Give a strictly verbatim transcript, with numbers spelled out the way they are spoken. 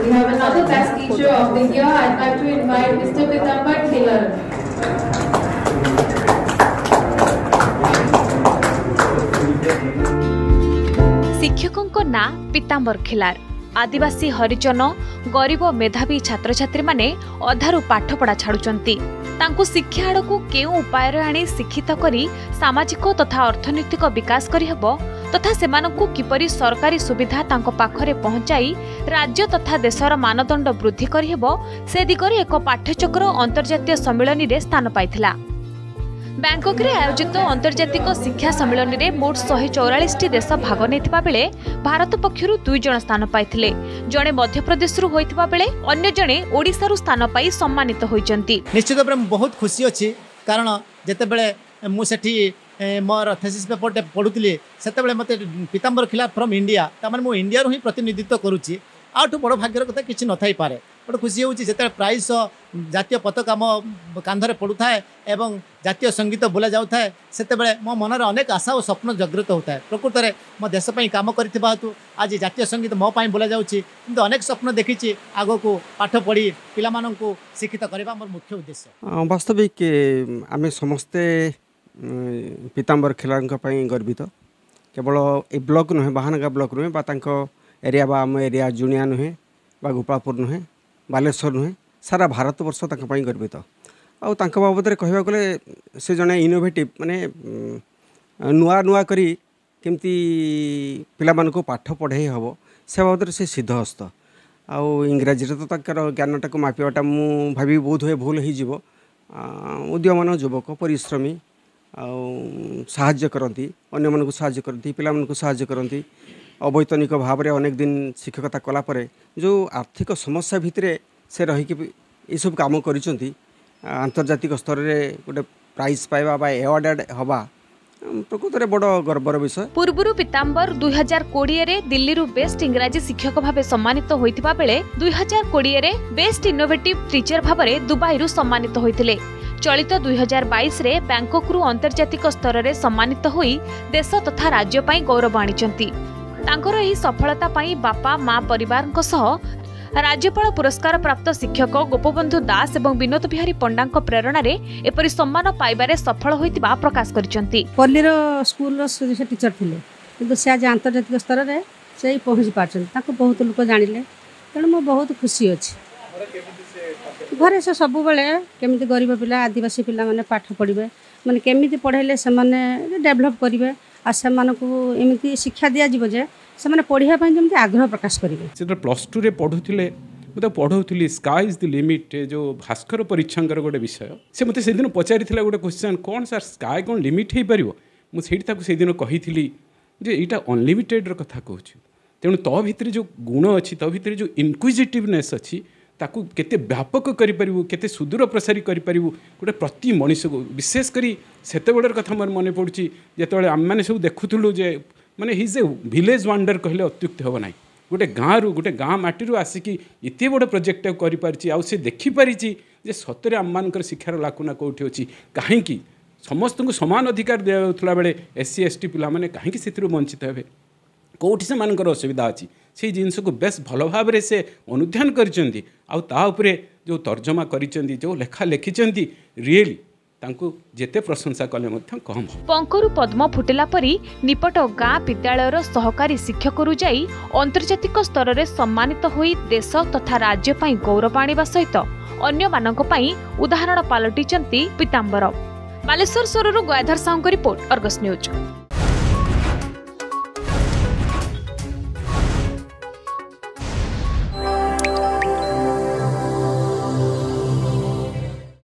We have another best teacher of the year. I'd like to invite Mister Pitambar Khila. शिक्षकों को ना पीताम्बर खिलार आदिवासी हरिजन गरीब मेधावी छात्र छात्री माने अधारू पाठ पढ़ा छाड़ुचंती तांको शिक्षा आड़ को केउ उपाय रे आनी शिक्षित करी सामाजिक तथा अर्थनैतिक विकास करी हबो तथा सेमानंकु किपरि सरकारी सुविधा तांको पाखरे पहुंचाई राज्य तथा देशर मानदंड वृद्धि करी हबो से दिगरे एक पाठ्यचक्र अंतर्जातीय सम्मेलन रे स्थान पाइथिला। बैंकॉक रे आयोजित अंतर्जातिक शिक्षा सम्मेलन रे मोट एक सौ चौवालीस टी देश भाग नेथिबा बेले भारत पक्षरु दुई जण स्थान पाइथिले, जणे मध्य प्रदेश रु होइथिबा बेले अन्य जणे ओडिसा रु स्थान पाई सम्मानित होइचंती। निश्चित रूप में बहुत खुशी अछि कारण जते बेले मु सेठी मोर थेसिस पेपर टे पढुतली सेते बेले मते पीताम्बर खिला फ्रॉम इंडिया तमन मु इंडिया रु ही प्रतिनिधित्व करूची आठु बड़ भाग्यर कथा किछि न थाई पारे बड़ खुशी होउची जेते प्राइस जातीय पताका मो कांधरे पडुथाय एवं जातीय संगीत बोला जाउथाय सेते बेले मो मनर अनेक आशा और स्वप्न जागृत होताय। प्रकृत रे मो देश पई काम करथिबा हेतु आज जातीय संगीत मो पई बोला जाउची किंतु अनेक स्वप्न देखिची आगो को पाठ पढ़ी पिला मानन को शिक्षित करबा मोर मुख्य उद्देश्य। वास्तविक आमे समस्ते पीताम्बर खिलां गर्वित केवल ए ब्लॉक नुहे बहानगा ब्लॉक नुहे एरिया बा आम एरिया जुनिया नुहे बा गोपापुर नुहे बालेश्वर नुहे सारा भारत वर्ष गर्वित आउ तांका बाबद रे कहबा गले से जने इनोवेटिव माने नुआ नुआ करी केमती पिला मान को पाठ पढ़े हबो से बाबद रे से सिद्धहस्त आउ इंग्रजी रे तो ताकर ज्ञानटा को मापिवाटा मु भाबी बोध होय भूल हि जीवो उद्यमन युवक परिश्रमी आउ सहाय्य करंती अन्य मान को सहाय्य करंती पिला मान को सहाय्य करंती अवैतनिक भाव में अनेक दिन शिक्षकता कलापर जो आर्थिक समस्या भितर से रहीकि ये सब कम कर आंतर्जातिक स्तर में गोटे प्राइज पाइबा एवार्डेड हवा प्रकृत में बड़ गर्वर विषय। पूर्व पीताम्बर दुई हजार कोड़े दिल्ली बेस्ट इंग्राजी शिक्षक भाव सम्मानित होता बेले दुई हजार कोड़े बेस्ट इनोवेटिव टीचर भाव में दुबई सम्मानित होते चलित दुई हजार बाईस बैंकॉक अंतर्जातिक स्तर में सम्मानित होई देश तथा राज्य पर गौरव आनी तांकर एही सफलता पाई बापा माँ परिवार को सह राज्यपाल पुरस्कार प्राप्त शिक्षक गोपबंधु दास एवं विनोद बिहारी पंडा प्रेरणा रे एपरि सम्मान पाइबारे सफल होइतिबा प्रकाश करिसंती। पल्लीर स्कूल रो टीचर थिले किंतु से आज आंतर्जातिक स्तर रे से पहुँच पारछंती ताको बहुत लोक जानिले तेणु मो बहुत खुशी अछि। घरे से सब बेले केमिति गरीब पिला आदिवासी पिला माने पाठ पढ़िबे माने केमिति पढ़ेले से माने डेभलप करिवे आ से मानक एमती शिक्षा दि जाव जे से माने पढ़िया पई जमते आग्रह प्रकाश करिवे। से प्लस टू रे पढुथिले मते पढुथिली स्काई इज द लिमिट जो भास्कर परीक्षांगर गोटे विषय से मते से दिन पचारिथिला गोटे क्वेश्चन कोन सर स्काई कोन लिमिट हे परिवो मु सेठी ताको से दिन कहिथिली जे एटा अनलिमिटेड रो कथा कहूची तेनु तो भितर जो गुण अछि तो भितर जो इनक्विजिटिवनेस अछि ताकू केते व्यापक करि परिबो केते सुदूर प्रसारी करि परिबो गोटे प्रति मनीष को विशेष करी सेते बडर कथा मन मने पडुची जेते आम माने सब देखुथुलु जे माने हिज ए विलेज वंडर कहले अत्युक्त होबो नाही गोटे गाँ रु गोटे गाँ माटी रु आसिकी एते बड़ प्रोजेक्ट करि परिची आ से देखि परिची जे सतरे आम मानकर शिक्षार लाकुना कोठी अछि काहे कि समस्त को समान अधिकार दिया जाउथला बेले एससी एसटी पिला माने काहे कि सेतिरु वंचित हेबे कोठी से मानकर असुविधा अछि से जिनस को बेस भल भाव में से अनुध्यान कर जो तर्जमा कर जो लेखा लिखि रियली तांको जेते प्रशंसा कले मथं कहम। पंकरु पद्म फुटिला परी निपट गाँ विद्यालयर सहकारी शिक्षक रु जाई अंतर्जातिक स्तर में सम्मानित होई देश तथा राज्य पई गौरव आनिबा सहित अन्य मानक पई उदाहरण पालटिचंती पीताम्बर। बालेश्वर सोरु Gayadhar Sahu report Argus news.